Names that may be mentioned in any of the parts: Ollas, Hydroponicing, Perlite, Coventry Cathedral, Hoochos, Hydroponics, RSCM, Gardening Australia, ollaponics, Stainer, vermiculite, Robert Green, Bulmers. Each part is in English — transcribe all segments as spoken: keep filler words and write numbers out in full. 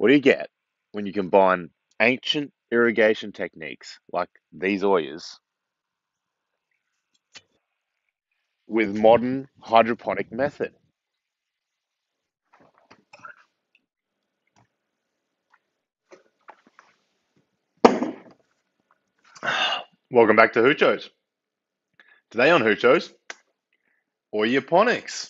What do you get when you combine ancient irrigation techniques like these oyers with modern hydroponic method? Welcome back to Hoochos. Today on Hoochos, ollaponics.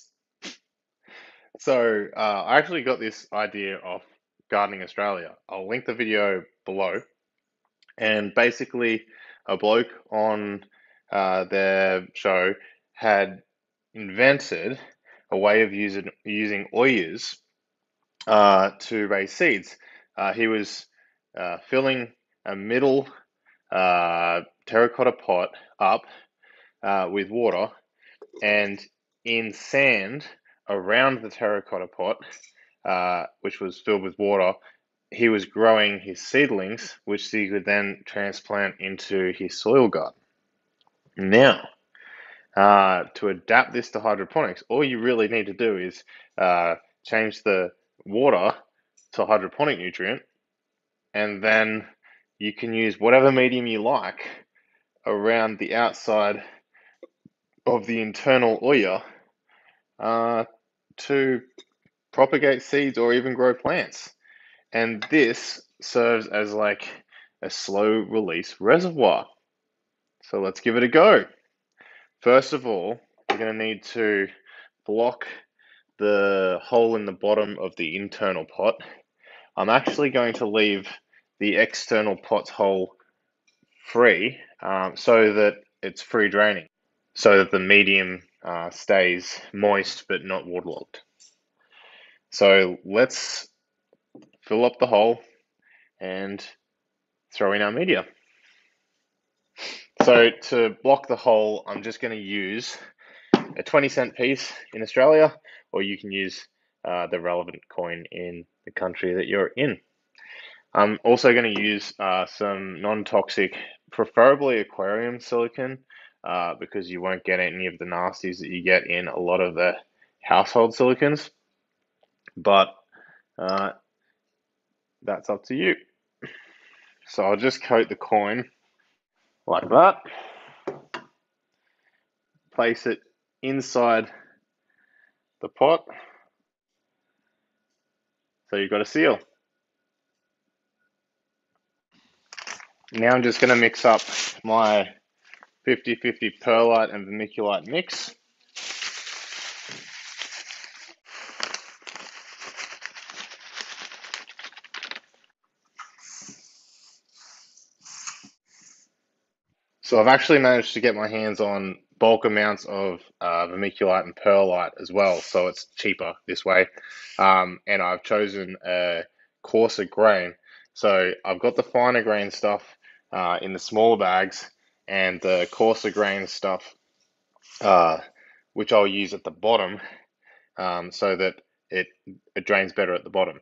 So uh, I actually got this idea off Gardening Australia. I'll link the video below. And basically, a bloke on uh, their show had invented a way of using using oyers uh, to raise seeds. Uh, he was uh, filling a middle uh, terracotta pot up uh, with water, and in sand around the terracotta pot, uh, which was filled with water, he was growing his seedlings, which he could then transplant into his soil garden. Now, uh, to adapt this to hydroponics, all you really need to do is uh, change the water to hydroponic nutrient, and then you can use whatever medium you like around the outside of the internal oyer uh, to propagate seeds or even grow plants. And this serves as like a slow release reservoir. So let's give it a go. First of all, we're going to need to block the hole in the bottom of the internal pot. I'm actually going to leave the external pot's hole free um, so that it's free draining, so that the medium uh, stays moist but not waterlogged. So let's fill up the hole and throw in our media. So to block the hole, I'm just going to use a twenty cent piece in Australia, or you can use uh, the relevant coin in the country that you're in. I'm also going to use uh, some non-toxic, preferably aquarium silicone, uh, because you won't get any of the nasties that you get in a lot of the household silicones. But uh, that's up to you. So I'll just coat the coin like that. Place it inside the pot. So you've got a seal. Now I'm just going to mix up my fifty fifty perlite and vermiculite mix. So I've actually managed to get my hands on bulk amounts of uh, vermiculite and perlite as well, so it's cheaper this way. Um, and I've chosen a coarser grain. So I've got the finer grain stuff uh, in the smaller bags and the coarser grain stuff, uh, which I'll use at the bottom um, so that it, it drains better at the bottom.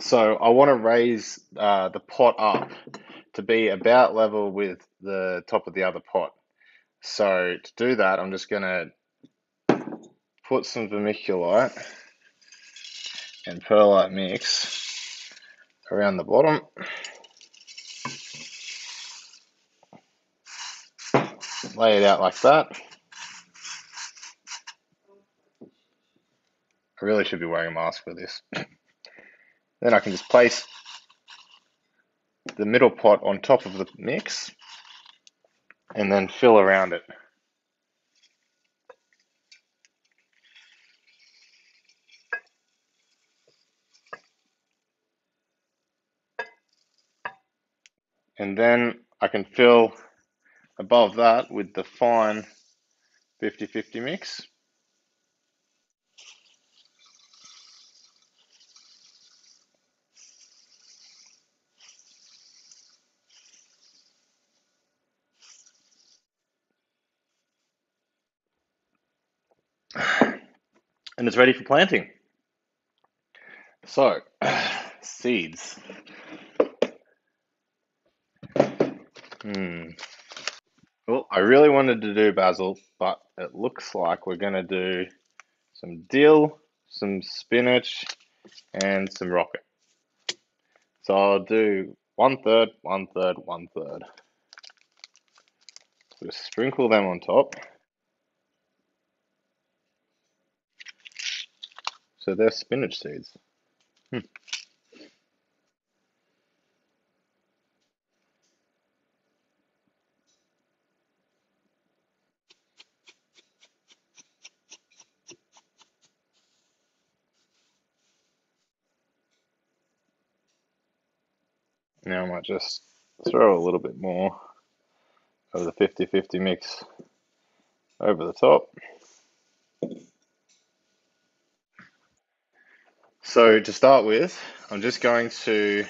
So I want to raise uh, the pot up to be about level with the top of the other pot. So to do that, I'm just gonna put some vermiculite and perlite mix around the bottom. Lay it out like that. I really should be wearing a mask for this. Then I can just place the middle pot on top of the mix and then fill around it. And then I can fill above that with the fine fifty fifty mix. And it's ready for planting. So, seeds. Hmm. Well, I really wanted to do basil, but it looks like we're going to do some dill, some spinach, and some rocket. So I'll do one third, one third, one third. So just sprinkle them on top. So they're spinach seeds. Hmm. Now I might just throw a little bit more of the fifty fifty mix over the top. So to start with, I'm just going to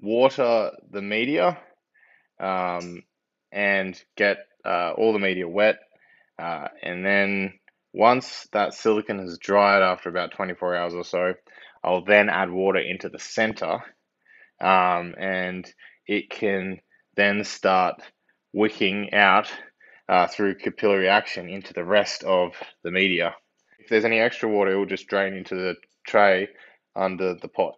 water the media um, and get uh, all the media wet. Uh, and then once that silicon has dried after about twenty-four hours or so, I'll then add water into the center. Um, and it can then start wicking out uh, through capillary action into the rest of the media. If there's any extra water, it will just drain into the tray under the pot.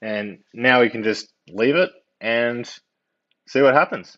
And now we can just leave it and see what happens.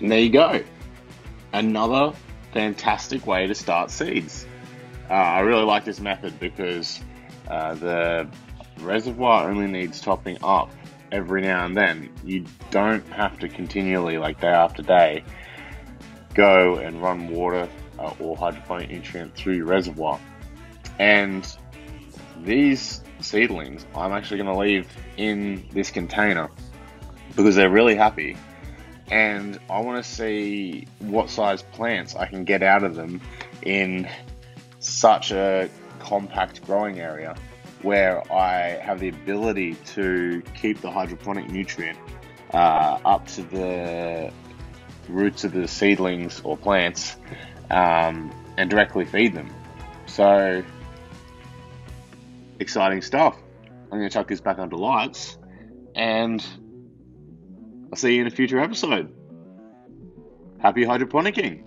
There you go, another fantastic way to start seeds. Uh, I really like this method because uh, the reservoir only needs topping up every now and then. You don't have to continually, like day after day, go and run water uh, or hydroponic nutrient through your reservoir. And these seedlings I'm actually going to leave in this container because they're really happy. And I want to see what size plants I can get out of them in such a compact growing area where I have the ability to keep the hydroponic nutrient uh, up to the roots of the seedlings or plants um, and directly feed them. So, exciting stuff. I'm going to chuck this back under lights and I'll see you in a future episode. Happy hydroponicking!